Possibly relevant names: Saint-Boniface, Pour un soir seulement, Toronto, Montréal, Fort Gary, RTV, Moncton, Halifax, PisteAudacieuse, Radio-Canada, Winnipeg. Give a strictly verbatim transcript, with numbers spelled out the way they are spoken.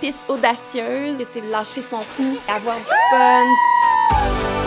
piste audacieuse, c'est lâcher son fou, avoir du fun.